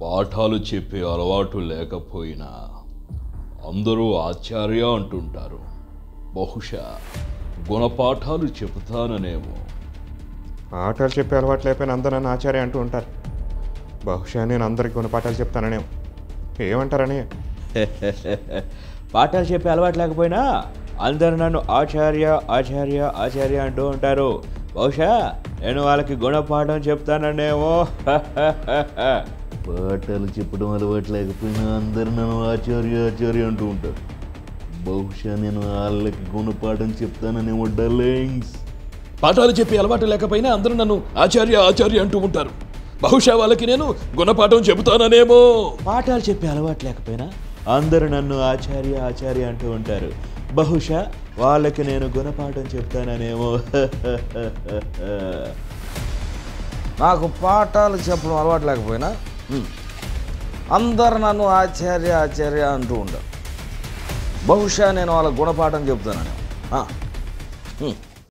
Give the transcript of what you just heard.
పాఠాలు చెప్పే అలవాటు లేకపోయినా అందరూ ఆచార్య అంటుంటారు. బహుశా గుణపాఠాలు చెబుతాననేమో. పాఠాలు చెప్పే అలవాటు లేకపోయినా అందరూ నన్ను ఆచార్య అంటూ ఉంటారు. బహుశా నేను అందరికీ గుణపాఠాలు చెప్తాననేమో. ఏమంటారని? పాఠాలు చెప్పే అలవాటు లేకపోయినా అందరూ నన్ను ఆచార్య ఆచార్య ఆచార్య అంటూ ఉంటారు. బహుశా నేను వాళ్ళకి గుణపాఠం చెప్తాననేమో. పాఠాలు చెప్పడం అలవాటు లేకపోయినా అందరూ నన్ను ఆచార్య ఆచార్య అంటూ ఉంటారు. బహుశా నేను వాళ్ళకి గుణపాఠం చెప్తాననేమో. డార్లింగ్స్, పాఠాలు చెప్పే అలవాటు లేకపోయినా అందరూ నన్ను ఆచార్య ఆచార్య అంటూ ఉంటారు. బహుశా వాళ్ళకి నేను గుణపాఠం చెబుతాననేమో. పాఠాలు చెప్పే అలవాటు లేకపోయినా అందరూ నన్ను ఆచార్య ఆచార్య అంటూ ఉంటారు. బహుశా వాళ్ళకి నేను గుణపాఠం చెప్తాననేమో. నాకు పాఠాలు చెప్పడం అలవాటు లేకపోయినా అందరు నన్ను ఆచార్య ఆచార్య అంటూ ఉంటారు. బహుశా నేను వాళ్ళకి గుణపాఠం చెప్తాననేమో.